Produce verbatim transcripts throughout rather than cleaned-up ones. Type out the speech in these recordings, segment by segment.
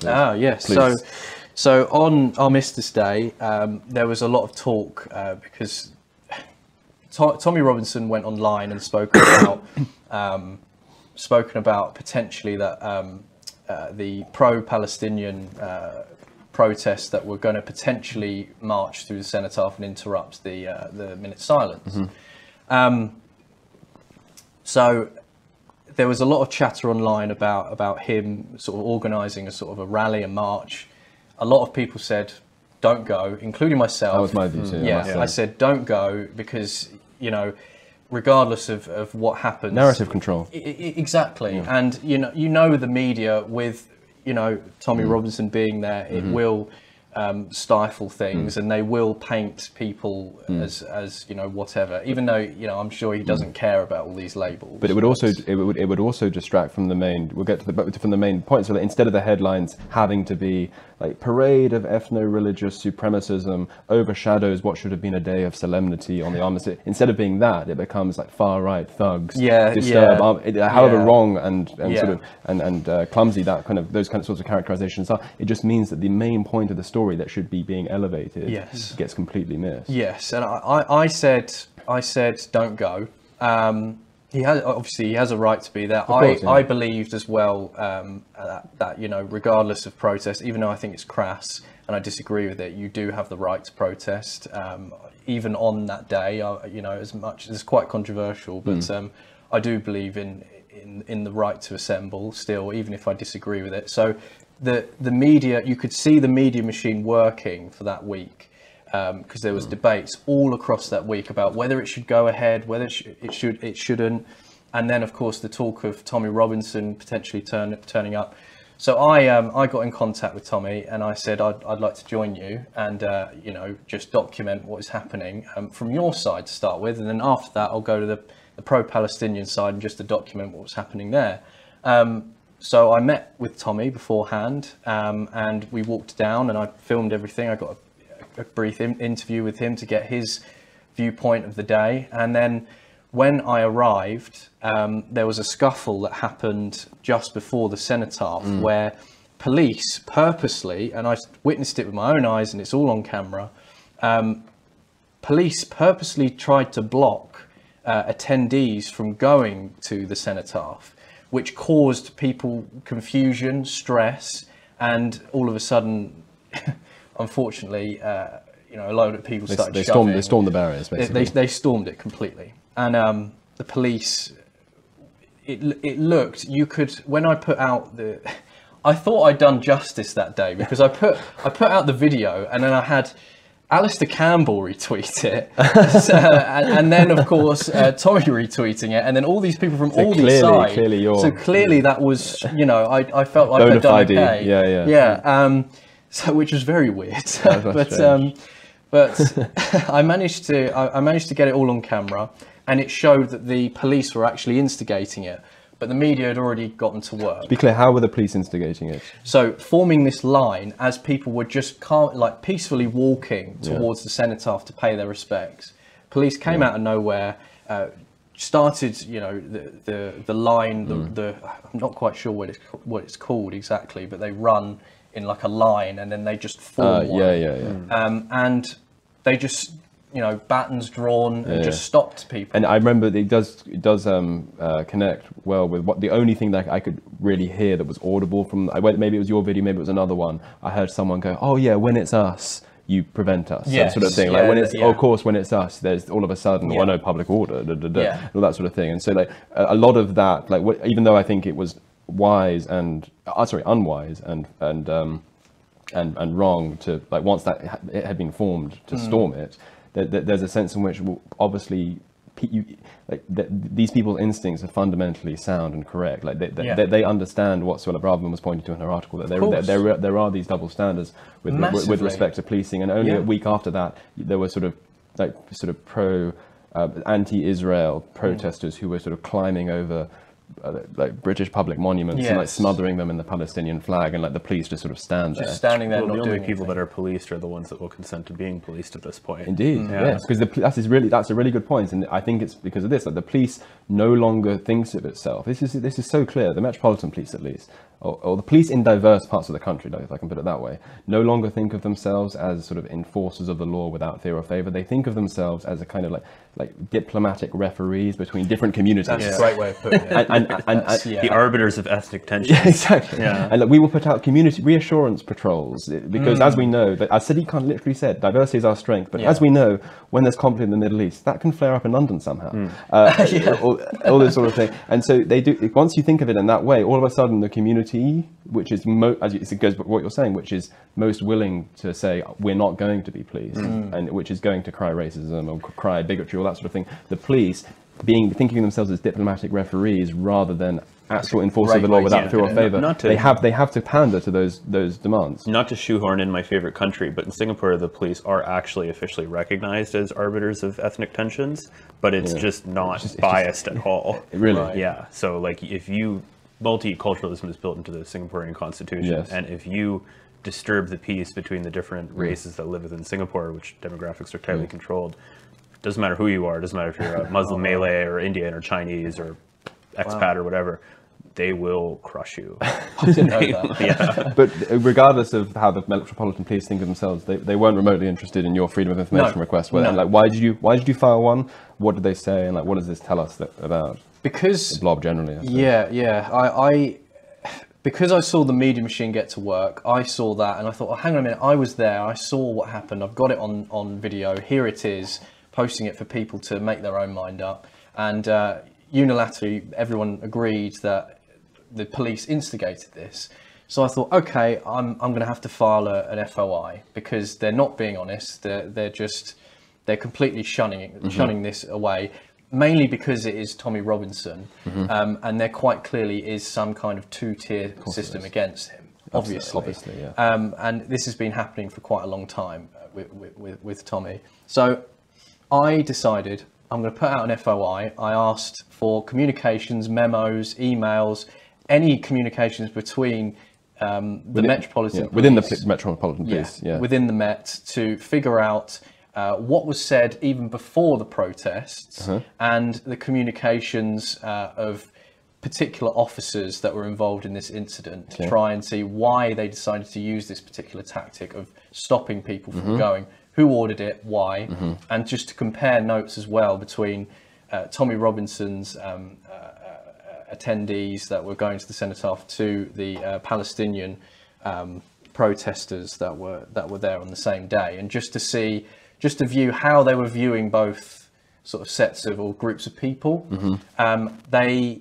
please? Ah, yes. Please. So, so on Armistice Day, um, there was a lot of talk uh, because to Tommy Robinson went online and spoke about um, spoken about potentially that um, uh, the pro-Palestinian uh, protests that were going to potentially march through the Cenotaph and interrupt the uh, the minute silence. Mm-hmm. um, so. There was a lot of chatter online about about him sort of organising a sort of a rally, a march. A lot of people said, "Don't go," including myself. That was my view too. Mm, yeah, yeah, I said, "Don't go," because you know, regardless of, of what happens, narrative control. I, I, exactly, yeah. And you know, you know, the media with you know Tommy mm. Robinson being there, it mm-hmm. will um, stifle things, mm. and they will paint people mm. as as you know whatever. Even though you know, I'm sure he doesn't mm. care about all these labels. But it would also it would it would also distract from the main. We'll get to the from the main point. So that instead of the headlines having to be like parade of ethno-religious supremacism overshadows what should have been a day of solemnity on the Armistice. Instead of being that, it becomes like far right thugs. Yeah, disturb, yeah. However yeah. wrong and, and yeah. sort of and and uh, clumsy that kind of those kind of sorts of characterizations are. It just means that the main point of the story. That should be being elevated yes. gets completely missed. Yes, and I, I said, I said, don't go. Um, he has obviously he has a right to be there. Course, I, yeah. I believed as well um, that, that you know, regardless of protest, even though I think it's crass and I disagree with it, you do have the right to protest, um, even on that day. Uh, you know, as much it's quite controversial, but mm. um, I do believe in, in in the right to assemble still, even if I disagree with it. So. The, the media, you could see the media machine working for that week because um, there was mm. debates all across that week about whether it should go ahead, whether it, sh it should, it shouldn't. And then, of course, the talk of Tommy Robinson potentially turn, turning up. So I, um, I got in contact with Tommy and I said, I'd, I'd like to join you and, uh, you know, just document what is happening um, from your side to start with. And then after that, I'll go to the, the pro-Palestinian side and just to document what was happening there. Um, So I met with Tommy beforehand um, and we walked down and I filmed everything. I got a, a brief in interview with him to get his viewpoint of the day. And then when I arrived, um, there was a scuffle that happened just before the Cenotaph mm. where police purposely, and I witnessed it with my own eyes and it's all on camera, um, police purposely tried to block uh, attendees from going to the Cenotaph, which caused people confusion, stress, and all of a sudden, unfortunately, uh, you know, a load of people they, started they shoving. Stormed, they stormed the barriers, basically. They, they, they stormed it completely. And um, the police, it, it looked, you could, when I put out the, I thought I'd done justice that day because I put, I put out the video and then I had Alistair Campbell retweet it, so, and, and then of course uh, Tommy retweeting it, and then all these people from so all clearly, these sides. Clearly so clearly, yeah. that was you know I, I felt like I'd done okay. Yeah, yeah, yeah. Um, so which was very weird, was but um, but I managed to I, I managed to get it all on camera, and it showed that the police were actually instigating it. But the media had already gotten to work. To be clear, how were the police instigating it? So forming this line as people were just calm, like peacefully walking towards yeah. the Cenotaph to pay their respects. Police came yeah. out of nowhere, uh, started, you know, the the, the line. The, mm. the I'm not quite sure what it's what it's called exactly, but they run in like a line and then they just form. Uh, one. Yeah, yeah, yeah. Mm. Um, and they just. You know, batons drawn yeah, and just yeah. stopped people. And I remember it does it does um, uh, connect well with what the only thing that I could really hear that was audible from I went maybe it was your video, maybe it was another one. I heard someone go, "Oh yeah, when it's us, you prevent us," yes, that sort of thing. Yeah, like when it's yeah. oh, of course when it's us, there's all of a sudden yeah. well, no public order, da, da, da, yeah. and all that sort of thing. And so like a, a lot of that, like what, even though I think it was wise and uh, sorry unwise and and um, and and wrong to like once that it had been formed to mm. storm it. There's a sense in which, obviously, you, like, the, these people's instincts are fundamentally sound and correct. Like they, they, yeah. they, they understand what Sulla Brabman was pointing to in her article. That there, there, there, there are these double standards with re, with respect to policing, and only yeah. a week after that, there were sort of like sort of pro uh, anti-Israel protesters mm. who were sort of climbing over uh, like British public monuments, yes, and like smothering them in the Palestinian flag, and like the police just sort of stand just there. Just standing there, well, not the only doing people anything. That are policed are the ones that will consent to being policed at this point. Indeed, mm, yeah. yes, because that's is really that's a really good point, and I think it's because of this that like, the police no longer thinks of itself. This is this is so clear. The Metropolitan Police, at least, or, or the police in diverse parts of the country, like, if I can put it that way, no longer think of themselves as sort of enforcers of the law without fear or favour. They think of themselves as a kind of like like diplomatic referees between different communities. That's yeah. the right way of putting it. And, and, and, and, yeah. The arbiters of ethnic tension. Yeah, exactly. Yeah. And like, we will put out community reassurance patrols because, mm. as we know, that, as Sadiq Khan literally said, diversity is our strength. But yeah. as we know, when there's conflict in the Middle East, that can flare up in London somehow. Mm. Uh, yeah. all, all this sort of thing. And so they do. Once you think of it in that way, all of a sudden the community, which is mo as it goes with what you're saying, which is most willing to say we're not going to be pleased, mm. and which is going to cry racism or cry bigotry, all that sort of thing. The police being thinking of themselves as diplomatic referees rather than actual enforcer of the law without fear or favour. They have they have to pander to those those demands. Not to shoehorn in my favourite country, but in Singapore the police are actually officially recognised as arbiters of ethnic tensions, but it's yeah. just not it's just, it's biased just, at all. Really? Right. Yeah. So like if you multiculturalism is built into the Singaporean constitution, yes. and if you disturb the peace between the different races mm. that live within Singapore, which demographics are tightly mm. controlled, doesn't matter who you are, doesn't matter if you're a Muslim, Malay, or Indian, or Chinese, or expat, wow. or whatever, they will crush you. I didn't know that. Yeah. But regardless of how the Metropolitan Police think of themselves, they, they weren't remotely interested in your freedom of information no, request. Were they? No. Like, why did you why did you file one? What did they say? And like, what does this tell us that, about because the blob generally? I yeah, yeah. I, I because I saw the media machine get to work. I saw that, and I thought, oh, hang on a minute. I was there. I saw what happened. I've got it on on video. Here it is. Posting it for people to make their own mind up, and uh, unilaterally everyone agreed that the police instigated this. So I thought, okay, I'm I'm going to have to file a, an F O I because they're not being honest. They're they're just they're completely shunning it, mm-hmm. shunning this away, mainly because it is Tommy Robinson, mm-hmm. um, and there quite clearly is some kind of two-tier system against him, obviously. Obviously, yeah. Um, and this has been happening for quite a long time with with, with Tommy. So I decided I'm going to put out an F O I. I asked for communications, memos, emails, any communications between um, the within, Metropolitan yeah, Police, within the Metropolitan Police, yeah, yeah. within the Met, to figure out uh, what was said even before the protests uh-huh. and the communications uh, of particular officers that were involved in this incident okay. to try and see why they decided to use this particular tactic of stopping people from mm-hmm. going. Who ordered it, why, mm-hmm. and just to compare notes as well between uh, Tommy Robinson's um, uh, uh, attendees that were going to the Cenotaph to the uh, Palestinian um, protesters that were that were there on the same day, and just to see, just to view how they were viewing both sort of sets of or groups of people. Mm-hmm. um, they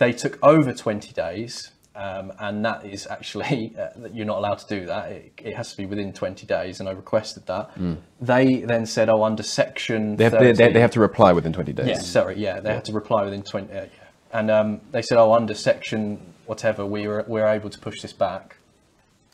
they took over twenty days. Um, and that is actually uh, you're not allowed to do that. It, it has to be within twenty days, and I requested that. Mm. They then said, "Oh, under section." They have, they, they, they have to reply within twenty days. Yeah, sorry, yeah, they yeah. have to reply within twenty. Uh, yeah. And um, they said, "Oh, under section whatever, we were we we're able to push this back."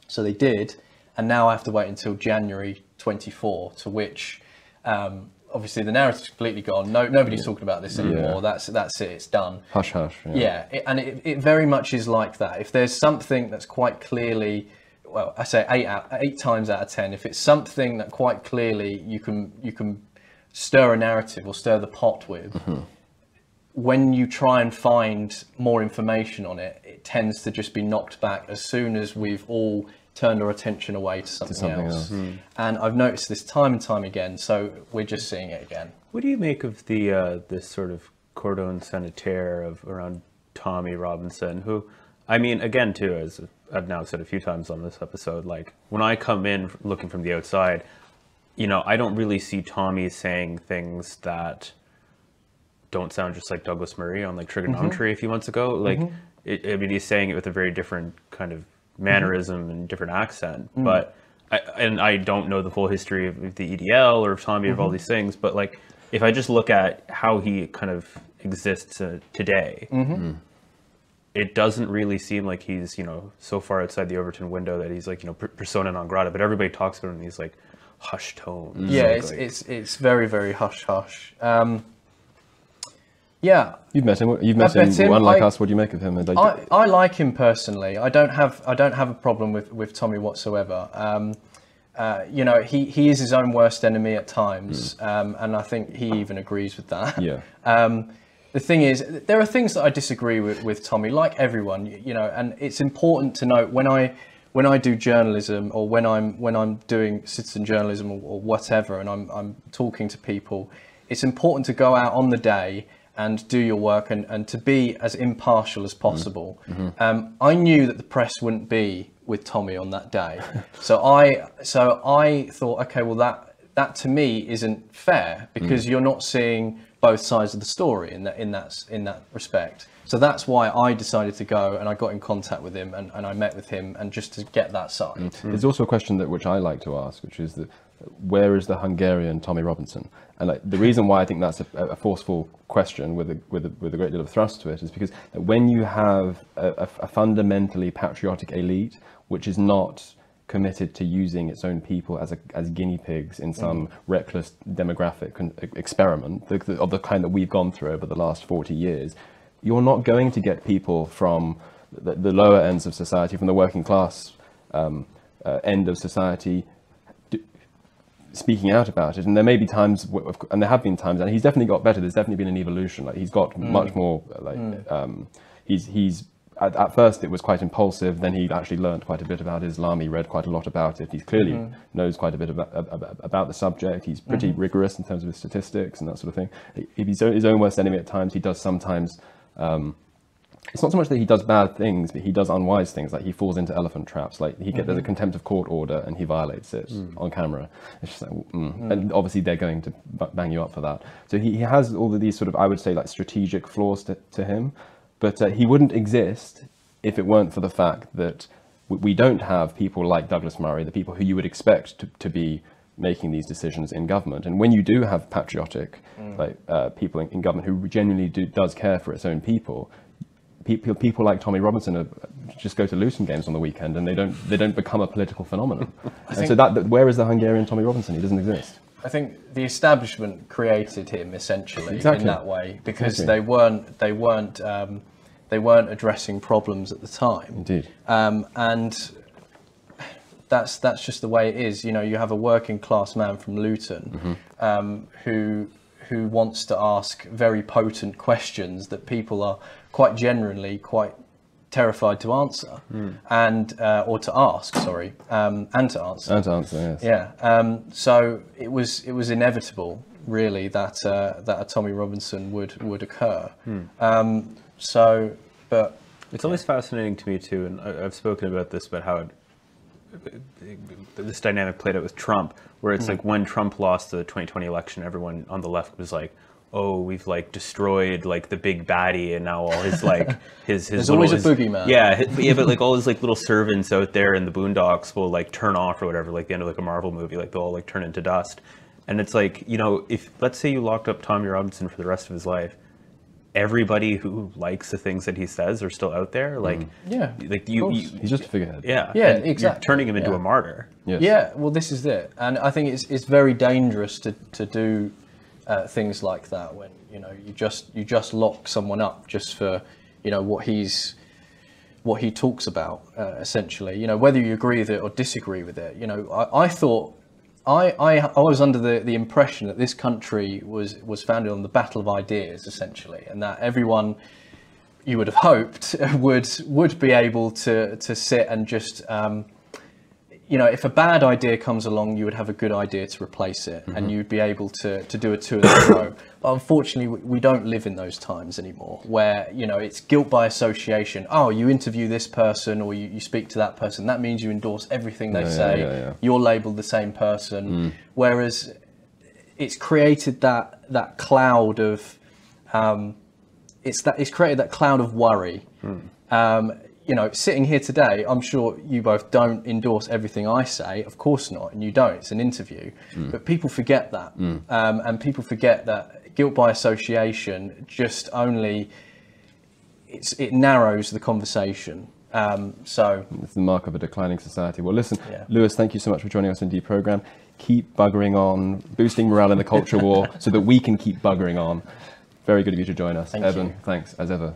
So they did, and now I have to wait until January twenty-fourth, to which. Um, Obviously, the narrative's completely gone. No, nobody's yeah. talking about this anymore. Yeah. That's that's it. It's done. Hush, hush. Yeah, yeah it, and it, it very much is like that. If there's something that's quite clearly, well, I say eight out, eight times out of ten, if it's something that quite clearly you can you can stir a narrative or stir the pot with, mm-hmm. when you try and find more information on it, it tends to just be knocked back as soon as we've all turned our attention away to something, to something else, else. Mm. And I've noticed this time and time again. So we're just seeing it again. What do you make of the uh, this sort of cordon sanitaire of around Tommy Robinson? Who, I mean, again, too, as I've now said a few times on this episode, like when I come in looking from the outside, you know, I don't really see Tommy saying things that don't sound just like Douglas Murray on like trigonometry mm-hmm. a few months ago. Like, mm-hmm. it, I mean, he's saying it with a very different kind of mannerism and different accent, mm. but I, and I don't know the full history of the E D L or of Tommy mm-hmm. of all these things, but like if I just look at how he kind of exists uh, today, mm-hmm. it doesn't really seem like he's, you know, so far outside the Overton window that he's like, you know, persona non grata, but everybody talks about him in these like hushed tones. Yeah, like, it's, like, it's it's very very hush hush. Um, Yeah, you've met him. You've met him, him. One like I, us. What do you make of him? Like, I, I like him personally. I don't have I don't have a problem with with Tommy whatsoever. Um, uh, you know, he he is his own worst enemy at times, mm. um, and I think he even agrees with that. Yeah. Um, the thing is, there are things that I disagree with with Tommy, like everyone. You, you know, and it's important to note when I when I do journalism or when I'm when I'm doing citizen journalism or, or whatever, and I'm I'm talking to people, it's important to go out on the day and do your work and, and to be as impartial as possible. Mm-hmm. um, I knew that the press wouldn't be with Tommy on that day. so I so I thought, okay, well, that that to me isn't fair, because mm. you're not seeing both sides of the story in that in that in that respect. So that's why I decided to go, and I got in contact with him, and, and I met with him, and just to get that side. Mm-hmm. There's also a question that which I like to ask, which is that where is the Hungarian Tommy Robinson? And like, the reason why I think that's a, a forceful question with a, with, a, with a great deal of thrust to it is because when you have a, a fundamentally patriotic elite which is not committed to using its own people as, a, as guinea pigs in some mm. reckless demographic experiment the, the, of the kind that we've gone through over the last forty years, you're not going to get people from the, the lower ends of society, from the working class um, uh, end of society, speaking out about it. And there may be times, and there have been times, and he's definitely got better. There's definitely been an evolution. Like, he's got mm. much more, like, mm. um, he's, he's at, at first it was quite impulsive. Then he actually learned quite a bit about Islam. He read quite a lot about it. He clearly mm. knows quite a bit about, about, about the subject. He's pretty mm-hmm. rigorous in terms of his statistics and that sort of thing. He, he's his own worst enemy at times. He does sometimes, um, it's not so much that he does bad things, but he does unwise things. Like, he falls into elephant traps. Like, he gets mm-hmm. there's a contempt of court order, and he violates it mm. on camera. It's just like, mm. Mm. and obviously they're going to bang you up for that. So he, he has all of these sort of, I would say, like strategic flaws to, to him, but uh, he wouldn't exist if it weren't for the fact that we don't have people like Douglas Murray, the people who you would expect to, to be making these decisions in government. And when you do have patriotic mm. like uh, people in, in government who genuinely do does care for its own people. People, people like Tommy Robinson are, just go to Luton games on the weekend, and they don't they don't become a political phenomenon. And so that, that where is the Hungarian Tommy Robinson? He doesn't exist. I think the establishment created him essentially exactly. in that way, because exactly. they weren't they weren't um, they weren't addressing problems at the time. Indeed, um, and that's that's just the way it is. You know, you have a working class man from Luton mm-hmm. um, who. who wants to ask very potent questions that people are quite generally quite terrified to answer mm. and uh, or to ask, sorry, um, and to answer. And to answer, yes. Yeah. Um, so it was it was inevitable, really, that uh, that a Tommy Robinson would would occur. Mm. Um, so, but it's yeah. always fascinating to me too, and I've spoken about this, about how it, this dynamic played out with Trump, where it's mm-hmm. like when Trump lost the twenty twenty election, everyone on the left was like, "Oh, we've like destroyed like the big baddie," and now all his like his his there's little, always his, a boogeyman. Yeah, his, yeah, but like all his like little servants out there in the boondocks will like turn off or whatever, like the end of like a Marvel movie, like they'll all like turn into dust. And it's like, you know, if let's say you locked up Tommy Robinson for the rest of his life, everybody who likes the things that he says are still out there. Like, mm. yeah, like you, you, he's just a figurehead. Yeah, yeah, and exactly. You're turning him into yeah. a martyr. Yes. Yeah, well, this is it, and I think it's it's very dangerous to to do uh, things like that when you know you just you just lock someone up just for you know what he's what he talks about uh, essentially. You know, whether you agree with it or disagree with it. You know, I, I thought. I, I, I was under the, the impression that this country was, was founded on the battle of ideas, essentially, and that everyone, you would have hoped, would would be able to, to sit and just, um, you know, if a bad idea comes along, you would have a good idea to replace it, mm-hmm. and you'd be able to, to do a two in a row. But unfortunately, we, we don't live in those times anymore, where, you know, it's guilt by association. Oh, you interview this person or you, you speak to that person. That means you endorse everything they yeah, say. Yeah, yeah, yeah. You're labelled the same person. Mm. Whereas it's created that that cloud of, um, it's that it's created that cloud of worry. Mm. Um, You know, sitting here today, I'm sure you both don't endorse everything I say. Of course not, and you don't. It's an interview. Mm. But people forget that. Mm. Um, and people forget that guilt by association just only, it's, it narrows the conversation. Um, so it's the mark of a declining society. Well, listen, yeah. Lewis, thank you so much for joining us in the programme. Keep buggering on, boosting morale in the culture war so that we can keep buggering on. Very good of you to join us. Thank Eben, you. Thanks as ever.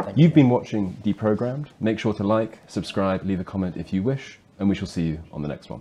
Thank You've you. been watching Deprogrammed. Make sure to like, subscribe, leave a comment if you wish, and we shall see you on the next one.